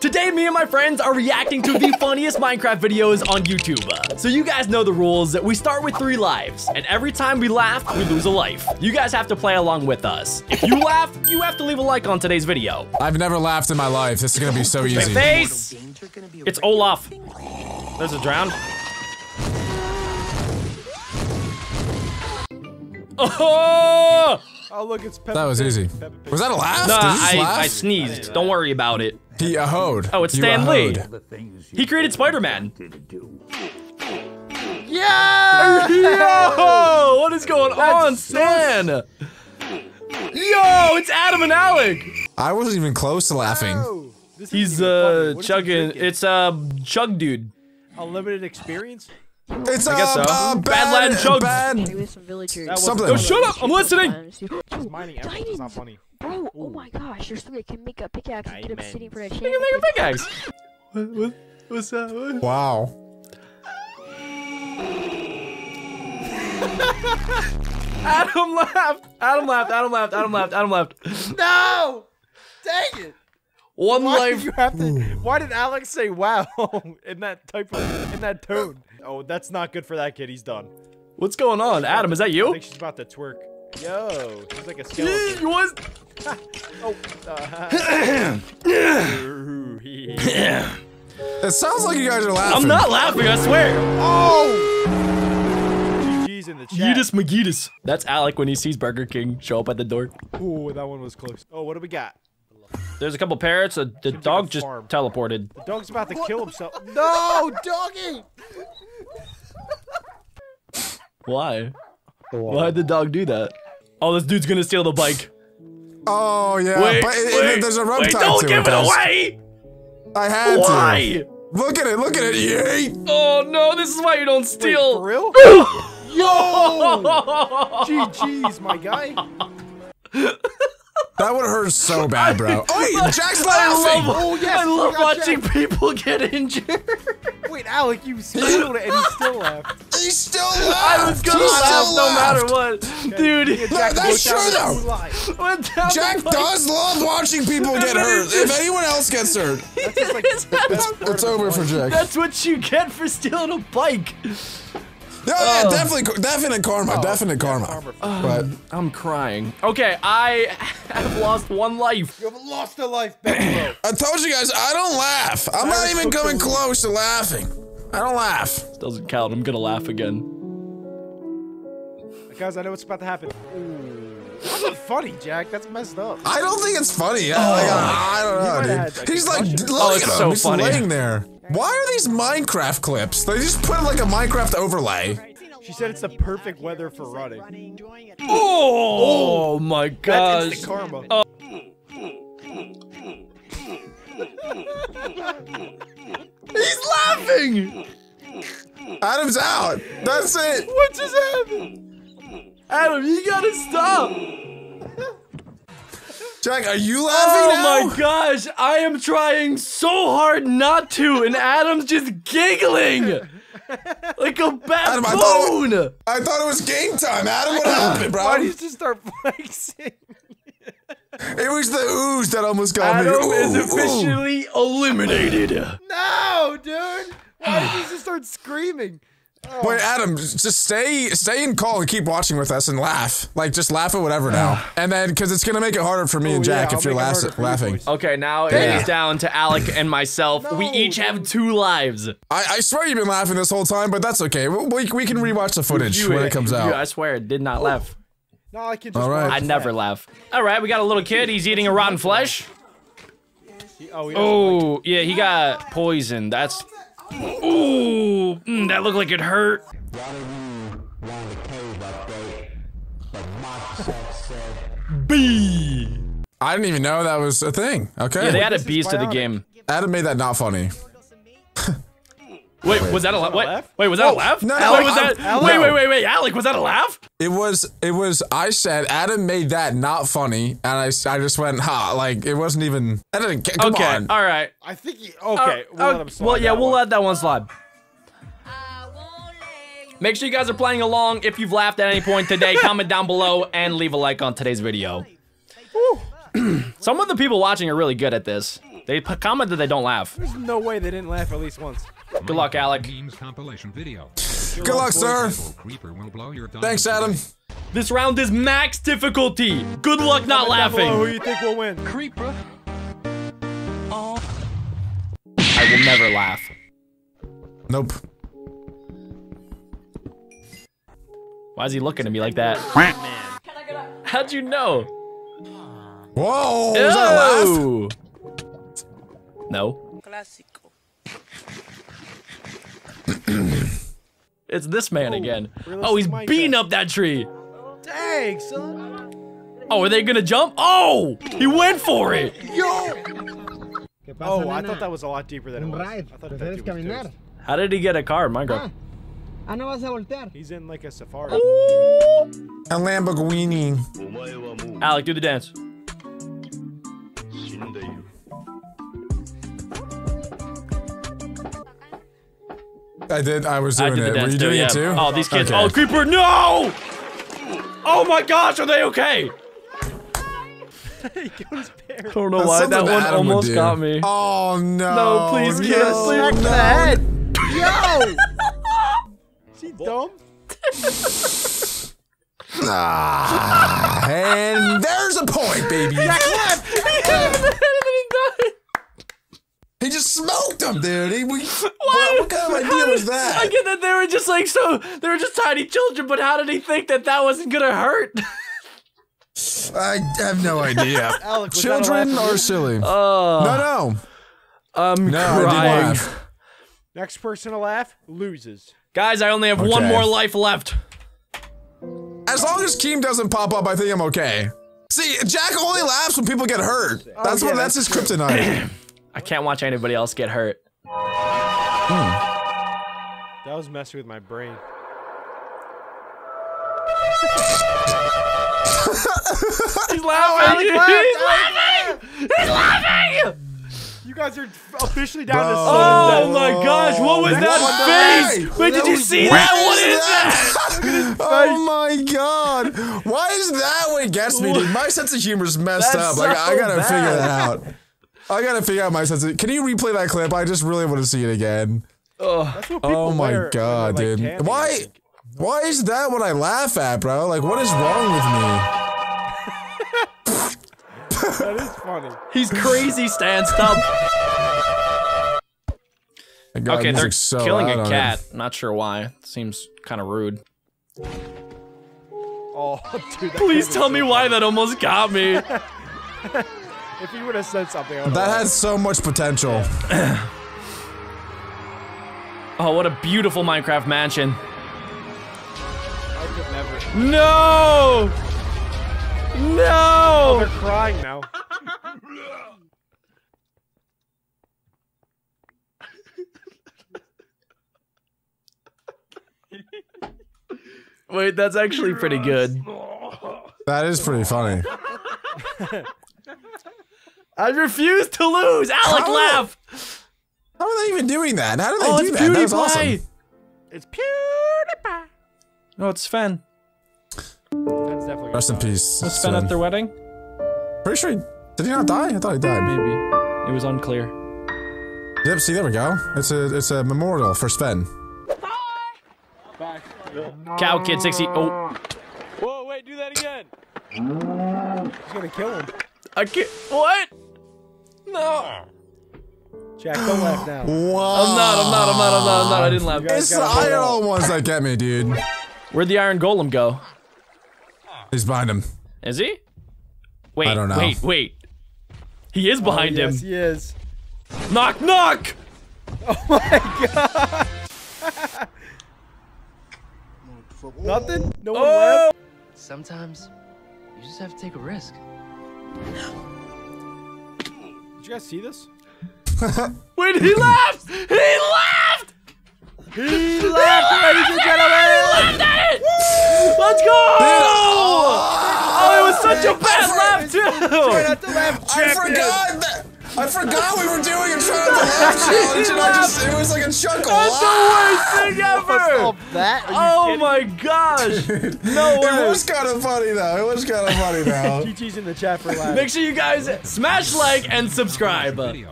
Today, me and my friends are reacting to the funniest Minecraft videos on YouTube. So you guys know the rules. We start with 3 lives, and every time we laugh, we lose a life. You guys have to play along with us. If you laugh, you have to leave a like on today's video. I've never laughed in my life. This is gonna be so easy. My face! It's Olaf. There's a drown. Oh! Oh look, it's Peppa. That was easy. Pig. Was that a laugh? No, I sneezed. Don't worry about it. He a-hoed. Oh, it's Stan Lee. He created Spider-Man. Yeah! Yo! What is going on, Stan? Yo, it's Adam and Alec. I wasn't even close to laughing. Oh, he's chugging. It's chug dude. Unlimited experience. It's I guess so. Badland Chugs. Bad. Something. Oh, shut up! I'm listening. Mining emeralds is not funny. Bro, ooh. Oh my gosh! There's somebody that can make a pickaxe and get obsidian for a chance. You can make a pickaxe. What's that? What? Wow. Adam laughed. Adam laughed. Adam laughed. Adam laughed. Adam laughed. No! Dang it! Why did you have to, why did Alex say wow in that tone? Oh, that's not good for that kid. He's done. What's going on, Adam? Is that you? I think she's about to twerk. Yo, she's like a skeleton. Was. Oh. It sounds like you guys are laughing. I'm not laughing. I swear. Oh. GG's in the chat. Yeetus McGeetus. That's Alec when he sees Burger King show up at the door. Ooh, that one was close. Oh, what do we got? There's a couple parrots. The dog just teleported. The dog's about to kill himself. No, doggy! Why? Why'd the dog do that? Oh, this dude's gonna steal the bike. Oh, yeah. Wait, but wait, there's a rub time don't to give it away! I had to. Why? Look at it, look at it. Yay! Oh, no, this is why you don't steal. Wait, for real? Yo! GG's, my guy. That would hurt so bad, bro. Oh, Jack's laughing. Oh, yes, I love watching Jack. People get injured. Wait, Alec, you stealed it and he still laughed. He still laughed. I was gonna laugh no matter what, dude. No, that's true though. Jack does love watching people get hurt. If anyone else gets hurt, it's over for Jack. That's what you get for stealing a bike. No, yeah, definite karma, definite karma. But I'm crying. Okay, I have lost 1 life. You have lost a life, baby. I told you guys, I don't laugh. I'm not even coming close to laughing. I don't laugh. Doesn't count. I'm gonna laugh again. Guys, I know what's about to happen. That's not funny, Jack. That's messed up. I don't think it's funny. I don't know, dude. He's like, look at him. He's laying there. Why are these Minecraft clips? They just put like a Minecraft overlay. She said it's the perfect weather for running. Oh my gosh. That's karma. He's laughing. Adam's out. That's it. What just happened? Adam, you gotta stop. Jack, are you laughing now? Oh my gosh, I am trying so hard not to, and Adam's just giggling! Like a baboon! I thought it was game time, Adam, what happened, bro? Why did you just start flexing? It was the ooze that almost got me. Adam is officially eliminated. No, dude! Why did you just start screaming? Oh. Wait, Adam, just stay in call and keep watching with us and laugh. Like, just laugh at whatever now. And then, because it's going to make it harder for me and Jack if you're laughing. Okay, now it is down to Alec and myself. No, we each have 2 lives. I swear you've been laughing this whole time, but that's okay. We can rewatch the footage when it comes out. I swear, it did not laugh. No, I can just I never laugh. All right, we got a little kid. He's eating a rotten flesh. Oh, yeah, he got poisoned. That's... Ooh, that looked like it hurt. B. I didn't even know that was a thing. Okay. Yeah, they added B's to the game. Adam made that not funny. Wait, was that a laugh? Wait, was that a laugh? No, Alec, was that? Wait, Alec, was that a laugh? It was. I said Adam made that not funny, and I just went like it wasn't even. I didn't. Come on. All right. I think. Okay. We'll let that one slide. Make sure you guys are playing along. If you've laughed at any point today, comment down below and leave a like on today's video. Some of the people watching are really good at this. They commented they don't laugh. There's no way they didn't laugh at least once. Good luck, Alec. Good luck, sir. Thanks, Adam. This round is max difficulty. Good luck not laughing. Who you think will win? Creeper. Oh. I will never laugh. Nope. Why is he looking at me like that? Man. How'd you know? Whoa! Was that a laugh? No. Classical. It's this man again. Oh, he's beating up that tree. Dang, son. Oh, are they gonna jump? Oh, he went for it. Yo. Oh, I thought that was a lot deeper than it was. I thought that was. How did he get a car in Minecraft? He's in like a safari. Oh. A Lamborghini. Alec, do the dance. I did. I was doing it. Were you doing it too? Oh, these kids. Okay. Oh, creeper! No! Oh my gosh, are they okay? I don't know why that one almost got me. Oh no! No, please, kids, please. No. The head. Yo! Is he dumb? Ah, and there's a point, baby. He just smoked him, dude. What kind of idea was that? I get that they were just like they were just tiny children, but how did he think that that wasn't gonna hurt? I have no idea. Alec, children are silly. No. I'm crying. Next person to laugh loses. Guys, I only have one more life left. As long as Keem doesn't pop up, I think I'm okay. See, Jack only laughs when people get hurt. That's what. That's his kryptonite. I can't watch anybody else get hurt. That was messing with my brain. He's laughing! He's laughing! You guys are officially down to something. Oh my gosh, what was that face? Wait, did you see that? What is that? Oh my god. Why is that what it gets me, dude? My sense of humor's messed up. Like, I gotta figure that out. I gotta figure out my sense of- Can you replay that clip? I just really want to see it again. Oh my god, dude. Candy, why is that what I laugh at, bro? Like, what is wrong with me? That is funny. He's crazy, Stan. Stop. God, okay, they're killing a cat. Not sure why. It seems kind of rude. Oh, dude, please tell me why that almost got me. If he would have said something, I would have had so much potential. Yeah. Oh, what a beautiful Minecraft mansion. I could never. No! No! Oh, they're crying now. Wait, that's actually pretty good. That is pretty funny. I refuse to lose! Alec, laugh! How are they even doing that? How do they do that? That was awesome. It's PewDiePie! No, it's Sven. Rest in peace. Was Sven at their wedding? Pretty sure did he not die? I thought he died. Maybe. It was unclear. Yep, see, there we go. It's a memorial for Sven. Bye! Cow Kid 60. Oh. Whoa, wait, do that again! He's gonna kill him. I can't. What? No. Jack, don't laugh now. Wow. I'm not. I didn't laugh. It's the IRL ones that get me, dude. Where'd the iron golem go? He's behind him. Is he? Wait. I don't know. Wait. He is behind him. Yes, he is. Knock, knock. Oh my god. Nothing. No one left. Sometimes you just have to take a risk. Did you guys see this? Wait, he laughed! He laughed! He laughed, ladies and gentlemen! He laughed at it! Let's go! Oh, it was such a bad laugh, too! I forgot we were doing a try not to laugh challenge, and it was like a chuckle. That's the worst thing ever! That? Oh my gosh! Dude, no way! It was kind of funny though. GG's in the chat for laughing. Make sure you guys smash like and subscribe.